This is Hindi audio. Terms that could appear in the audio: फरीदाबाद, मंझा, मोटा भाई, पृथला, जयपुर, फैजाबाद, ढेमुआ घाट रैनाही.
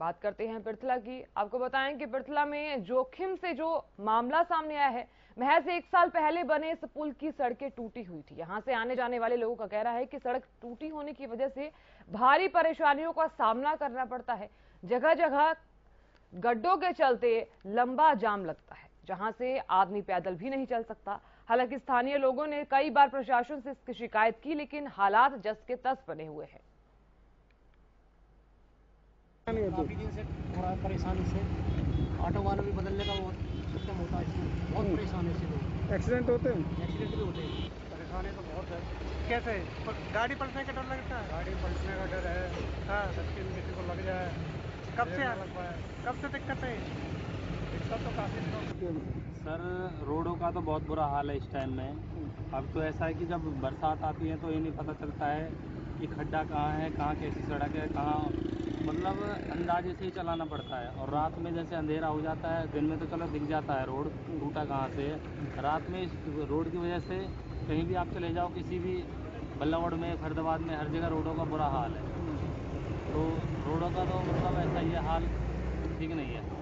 बात करते हैं पृथला की। आपको बताएं कि पृथला में जोखिम से जो मामला सामने आया है, महज एक साल पहले बने इस पुल की सड़कें टूटी हुई थी। यहां से आने जाने वाले लोगों का कहना है कि सड़क टूटी होने की वजह से भारी परेशानियों का सामना करना पड़ता है। जगह जगह गड्ढों के चलते लंबा जाम लगता है, जहां से आदमी पैदल भी नहीं चल सकता। हालांकि स्थानीय लोगों ने कई बार प्रशासन से इसकी शिकायत की, लेकिन हालात जस के तस बने हुए हैं। काफी दिन से थोड़ा परेशानी से ऑटो वालों भी बदलने का बहुत सिस्टम होता है, इसमें बहुत परेशानी से लोग एक्सीडेंट होते हैं, एक्सीडेंट भी होते हैं। परेशानी तो बहुत है। कैसे गाड़ी पलटने का डर लगता है? गाड़ी पलटने का डर है, हाँ, सच्ची में किसी को लग जाए। कब से दिक्कत है? दिक्कत तो काफ़ी सर, रोडों का तो बहुत बुरा हाल है इस टाइम में। अब तो ऐसा है कि जब बरसात आती है तो ये नहीं पता चलता है कि खड्डा कहाँ है, कहाँ कैसी सड़क है, कहाँ, मतलब अंदाजे से ही चलाना पड़ता है। और रात में जैसे अंधेरा हो जाता है, दिन में तो चलो दिख जाता है रोड टूटा कहाँ से है, रात में इस रोड की वजह से कहीं भी आप चले जाओ, किसी भी बल्लावड़ में, फरीदाबाद में, हर जगह रोडों का बुरा हाल है। तो रोडों का तो मतलब ऐसा ही हाल ठीक नहीं है।